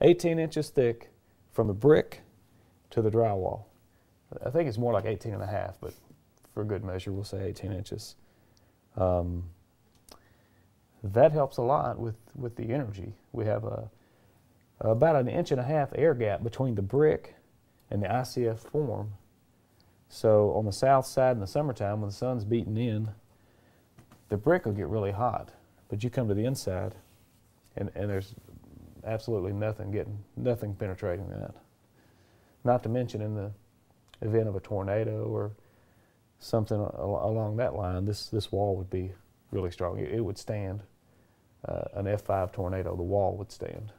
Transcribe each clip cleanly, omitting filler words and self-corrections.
18 inches thick from the brick to the drywall. I think it's more like 18 and a half, but for good measure, we'll say 18 inches. That helps a lot with the energy. We have about an inch and a half air gap between the brick and the ICF form. So on the south side in the summertime, when the sun's beating in, the brick will get really hot. But you come to the inside, and there's absolutely nothing penetrating that. Not to mention in the event of a tornado or something along that line, this wall would be really strong. It would stand an F5 tornado. The wall would stand.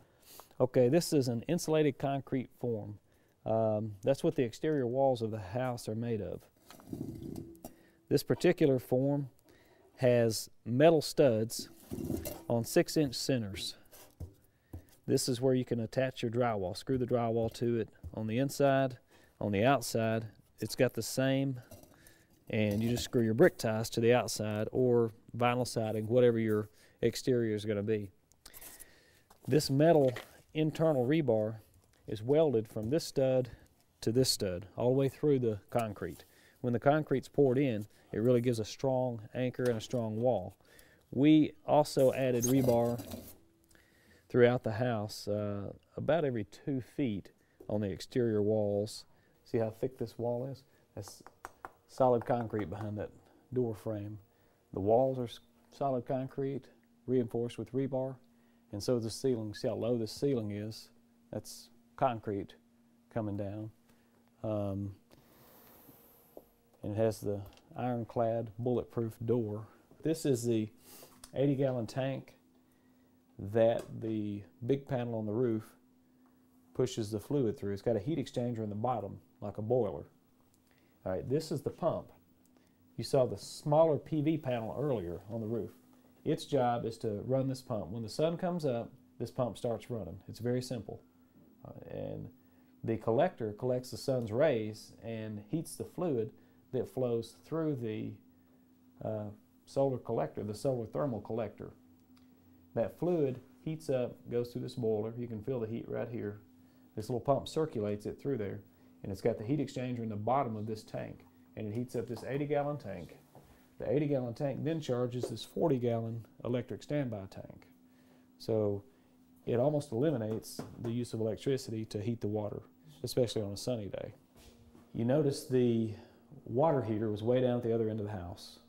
Okay, this is an insulated concrete form. That's what the exterior walls of the house are made of. This particular form has metal studs on 6-inch centers. This is where you can attach your drywall, screw the drywall to it on the inside, on the outside. It's got the same, and you just screw your brick ties to the outside or vinyl siding, whatever your exterior is going to be. This metal internal rebar is welded from this stud to this stud, all the way through the concrete. When the concrete's poured in, it really gives a strong anchor and a strong wall. We also added rebar throughout the house, about every 2 feet on the exterior walls. See how thick this wall is? That's solid concrete behind that door frame. The walls are solid concrete, reinforced with rebar, and so is the ceiling. See how low this ceiling is? That's concrete coming down. And it has the ironclad bulletproof door. This is the 80-gallon tank that the big panel on the roof pushes the fluid through. It's got a heat exchanger in the bottom, like a boiler. All right, this is the pump. You saw the smaller PV panel earlier on the roof. Its job is to run this pump. When the sun comes up, this pump starts running. It's very simple. And the collector collects the sun's rays and heats the fluid that flows through the solar collector, the solar thermal collector. That fluid heats up, goes through this boiler. You can feel the heat right here. This little pump circulates it through there, and it's got the heat exchanger in the bottom of this tank, and it heats up this 80-gallon tank. The 80-gallon tank then charges this 40-gallon electric standby tank. So it almost eliminates the use of electricity to heat the water, especially on a sunny day. You notice the water heater was way down at the other end of the house.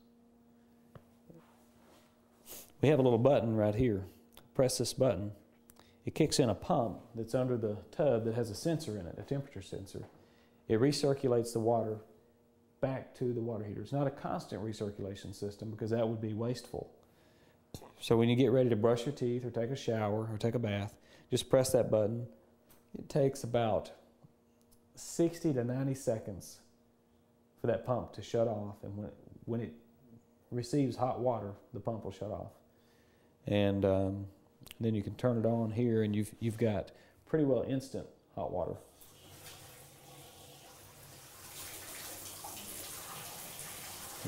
We have a little button right here. Press this button. It kicks in a pump that's under the tub that has a sensor in it, a temperature sensor. It recirculates the water back to the water heater. It's not a constant recirculation system because that would be wasteful. So when you get ready to brush your teeth or take a shower or take a bath, just press that button. It takes about 60 to 90 seconds for that pump to shut off, and when it receives hot water, the pump will shut off. And then you can turn it on here, and you've got pretty well instant hot water.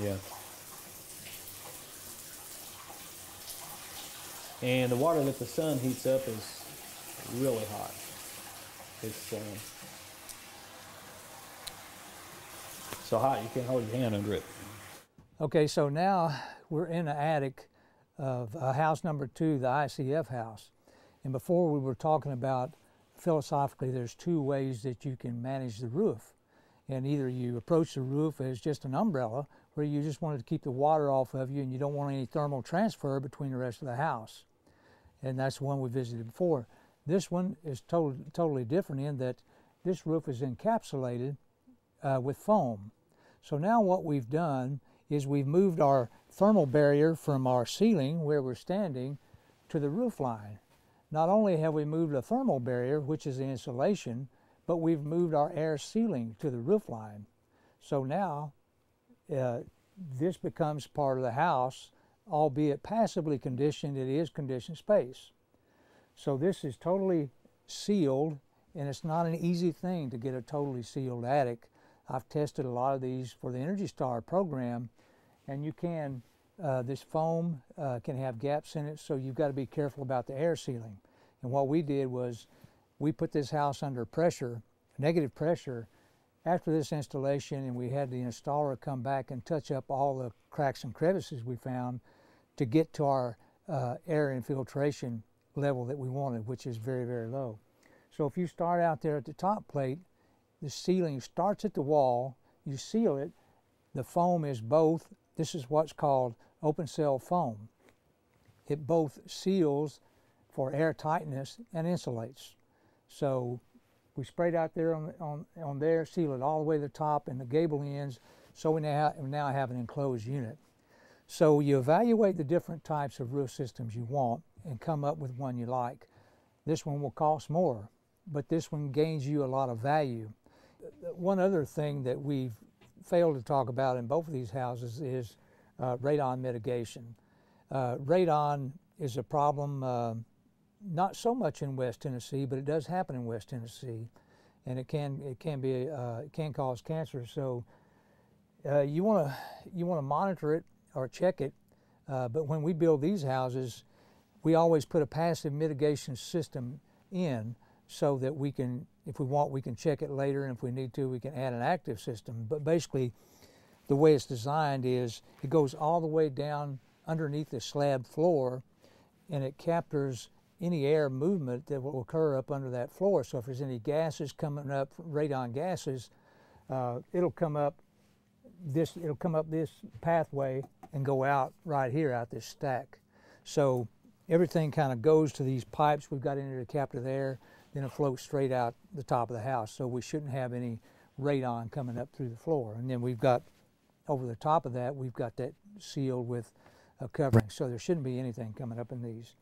Yeah. And the water that the sun heats up is really hot. It's so hot you can't hold your hand under it. Okay, so now we're in the attic of house number 2, the ICF house. And before we were talking about, philosophically, there's 2 ways that you can manage the roof. And either you approach the roof as just an umbrella, where you just wanted to keep the water off of you and you don't want any thermal transfer between the rest of the house. And that's the one we visited before. This one is totally different in that this roof is encapsulated with foam. So now what we've done is we've moved our thermal barrier from our ceiling, where we're standing, to the roof line. Not only have we moved the thermal barrier, which is the insulation, but we've moved our air ceiling to the roof line. So now this becomes part of the house, albeit passively conditioned, it is conditioned space. So this is totally sealed, and it's not an easy thing to get a totally sealed attic. I've tested a lot of these for the Energy Star program, and you can, this foam can have gaps in it, so you've got to be careful about the air sealing. And what we did was we put this house under pressure, negative pressure, after this installation, and we had the installer come back and touch up all the cracks and crevices we found to get to our air infiltration level that we wanted, which is very, very low. So if you start out there at the top plate, the ceiling starts at the wall, you seal it, the foam is both, this is what's called open cell foam. It both seals for air tightness and insulates. So we sprayed out there on there, seal it all the way to the top and the gable ends, so we now have an enclosed unit. So you evaluate the different types of roof systems you want and come up with one you like. This one will cost more, but this one gains you a lot of value. One other thing that we've failed to talk about in both of these houses is radon mitigation. Radon is a problem not so much in West Tennessee, but it does happen in West Tennessee, and it can cause cancer. So you want to monitor it or check it. But when we build these houses, we always put a passive mitigation system in so that we can, if we want, we can check it later, and if we need to, we can add an active system. But basically, the way it's designed is it goes all the way down underneath the slab floor, and it captures any air movement that will occur up under that floor. So if there's any gases coming up, radon gases, it'll come up this pathway and go out right here, out this stack. So everything kind of goes to these pipes we've got in here to capture the air, then it floats straight out the top of the house. So we shouldn't have any radon coming up through the floor. And then we've got, over the top of that, we've got that sealed with a covering. So there shouldn't be anything coming up in these.